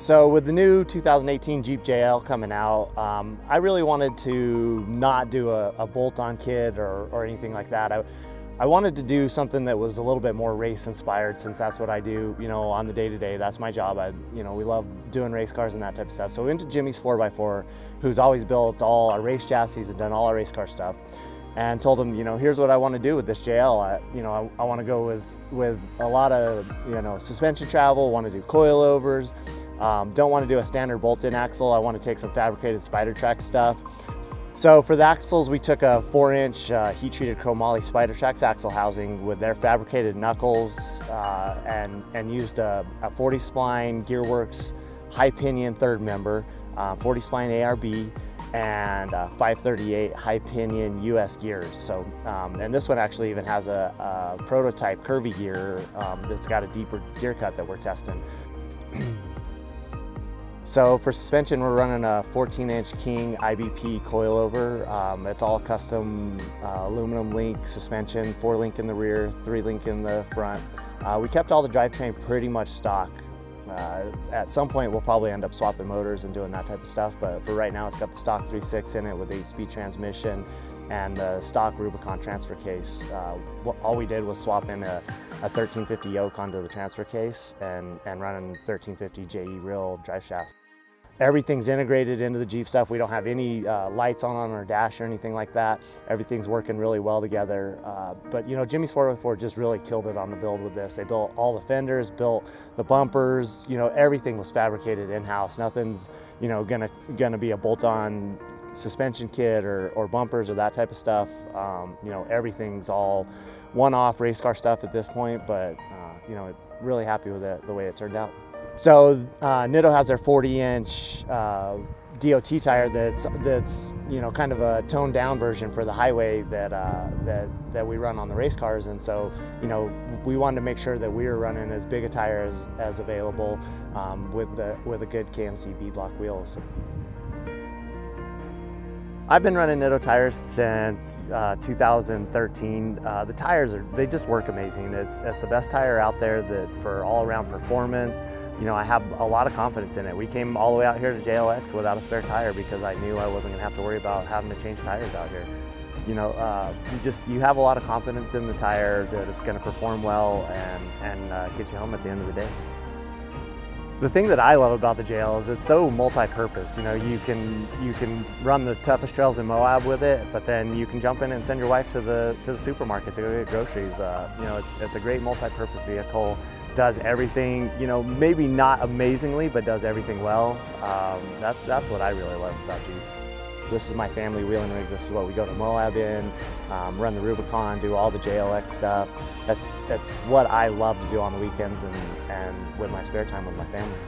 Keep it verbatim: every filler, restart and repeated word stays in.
So with the new two thousand eighteen Jeep J L coming out, um, I really wanted to not do a, a bolt-on kit or, or anything like that. I, I wanted to do something that was a little bit more race inspired, since that's what I do, you know, on the day to day. That's my job. I, you know, we love doing race cars and that type of stuff. So we went to Jimmy's four by four, who's always built all our race chassis and done all our race car stuff, and told him, you know, here's what I want to do with this J L. I, you know, I, I want to go with with a lot of, you know, suspension travel. Want to do coilovers. Um, don't want to do a standard bolt-in axle. I want to take some fabricated Spidertrax stuff. So for the axles, we took a four inch uh, heat treated Chromoly Spidertrax axle housing with their fabricated knuckles uh, and, and used a, a forty spline Gearworks high pinion third member, uh, forty spline A R B, and uh, five thirty-eight high pinion U S gears. So, um, and this one actually even has a, a prototype curvy gear um, that's got a deeper gear cut that we're testing. So for suspension, we're running a fourteen inch King I B P coilover. Um, it's all custom uh, aluminum link suspension, four link in the rear, three link in the front. Uh, we kept all the drivetrain pretty much stock. Uh, at some point, we'll probably end up swapping motors and doing that type of stuff, but for right now, it's got the stock three six in it with eight speed transmission and the stock Rubicon transfer case. Uh, all we did was swap in a, a thirteen fifty yoke onto the transfer case and, and running thirteen fifty J E reel drive shafts. Everything's integrated into the Jeep stuff. We don't have any uh, lights on on our dash or anything like that. Everything's working really well together. Uh, but you know, Jimmy's four by four just really killed it on the build with this. They built all the fenders, built the bumpers. You know, everything was fabricated in-house. Nothing's, you know, gonna gonna be a bolt-on suspension kit or, or bumpers or that type of stuff. Um, you know, everything's all one-off race car stuff at this point. But uh, you know, really happy with it, the way it turned out. So uh, Nitto has their forty inch uh, D O T tire that's that's you know kind of a toned down version for the highway that uh, that that we run on the race cars, and so you know we wanted to make sure that we were running as big a tire as, as available um, with the with a good K M C beadlock wheels. I've been running Nitto tires since uh, two thousand thirteen. Uh, the tires are they just work amazing. It's it's the best tire out there that for all around performance. You know, I have a lot of confidence in it. We came all the way out here to J L X without a spare tire because I knew I wasn't gonna have to worry about having to change tires out here. You know, uh, you just, you have a lot of confidence in the tire that it's gonna perform well and, and uh, get you home at the end of the day. The thing that I love about the J L is it's so multi-purpose. You know, you can you can run the toughest trails in Moab with it, but then you can jump in and send your wife to the to the supermarket to go get groceries. Uh, you know, it's it's a great multi-purpose vehicle. Does everything, you know, maybe not amazingly, but does everything well. Um, that, that's what I really love about Jeeps. This is my family wheeling rig. This is what we go to Moab in, um, run the Rubicon, do all the J L X stuff. That's, that's what I love to do on the weekends and, and with my spare time with my family.